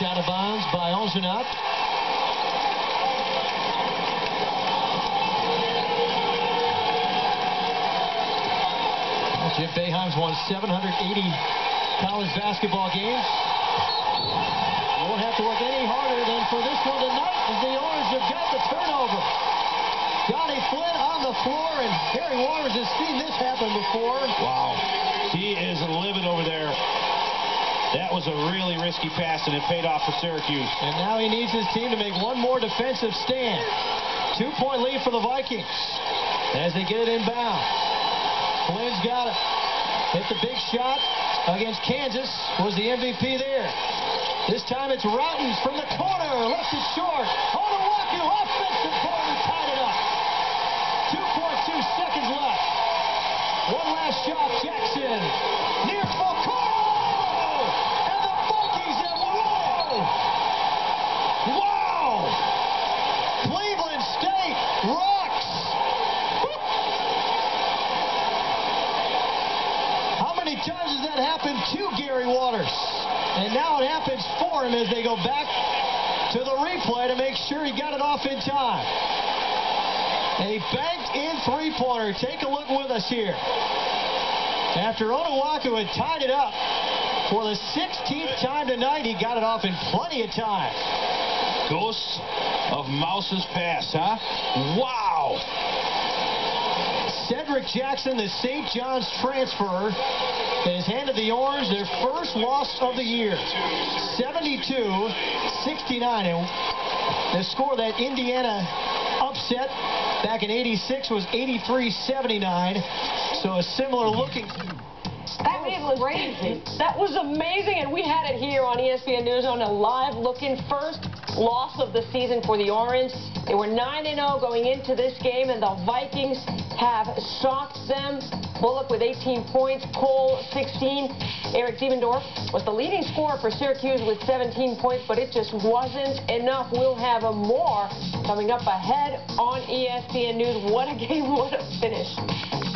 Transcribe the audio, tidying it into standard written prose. knocked out of bounds by Onuaku. Well, Jim Beahan's won 780 college basketball games. Won't have to work any harder than for this one tonight, as the Orange have got the turnover. Johnny Flynn on the floor, and Harry Waters has seen this happen before. Wow. He is livid over there. That was a really risky pass, and it paid off for Syracuse. And now he needs his team to make one more defensive stand. 2-point lead for the Vikings as they get it inbound. Flynn's got it. Hit the big shot against Kansas. Was the MVP there. This time it's Rotten from the corner. Left it short. Onuaku offensive ball and tied it up. 2.2 seconds left. One last shot. Jackson. Near full court. And the Vikings have won. Wow. Cleveland State rocks. Woo. How many times has that happened to Gary Waters? And now it happens for him as they go back to the replay to make sure he got it off in time. A banked-in three-pointer. Take a look with us here. After Onuaku had tied it up for the 16th time tonight, he got it off in plenty of time. Ghosts of Mouse's pass, huh? Wow! Cedric Jackson, the St. John's transfer, has handed the Orange their first loss of the year, 72-69. And the score that Indiana upset back in 86 was 83-79. So a similar looking. That was crazy. That was amazing, and we had it here on ESPN News on a live look-in. First loss of the season for the Orange. They were 9-0 going into this game, and the Vikings have shocked them. Bullock with 18 points, Cole 16. Eric Devendorf was the leading scorer for Syracuse with 17 points, but it just wasn't enough. We'll have more coming up ahead on ESPN News. What a game, what a finish.